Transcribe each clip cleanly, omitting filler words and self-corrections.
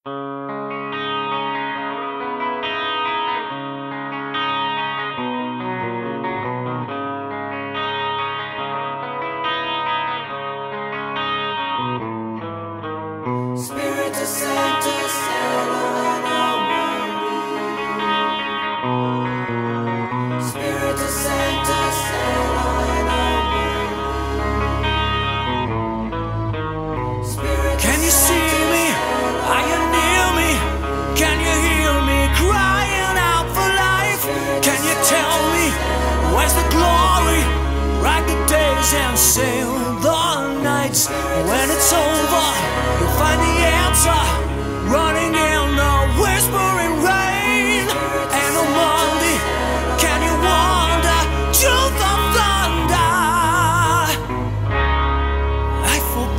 Spirit descend to settle and awaken me. Spirit descend to settle and awaken me. Spirit, can you see me? Are you near me? Can you hear me crying out for life? Can you tell me where's the glory? Ride the days and sail the nights. When it's over, find the answer, running in the whispering rain. And on Monday, can you wander to the thunder? Life for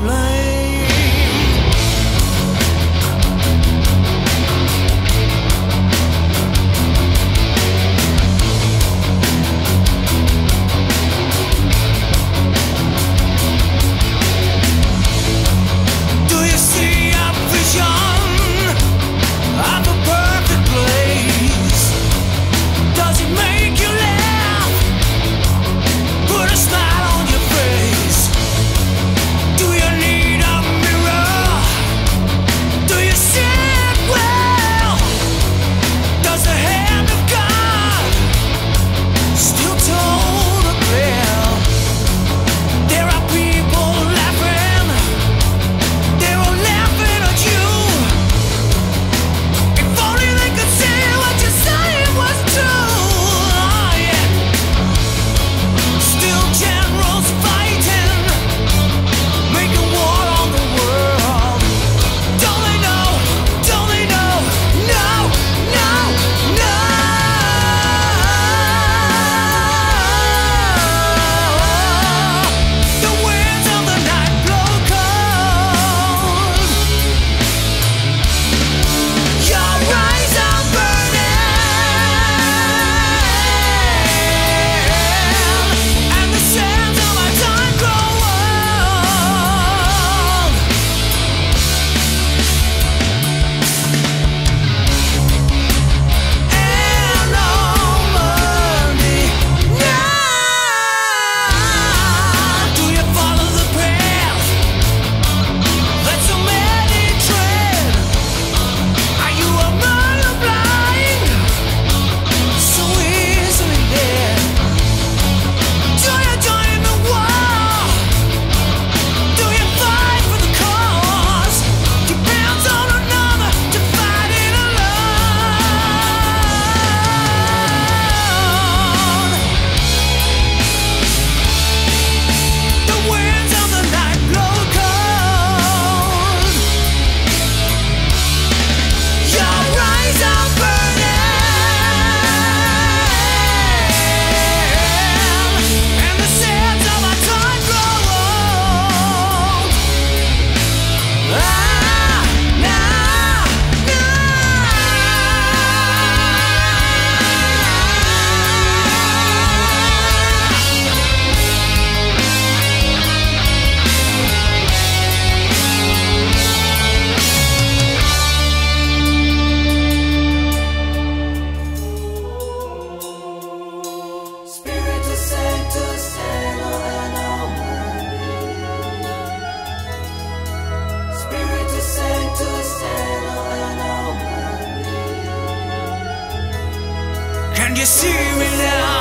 you see me now.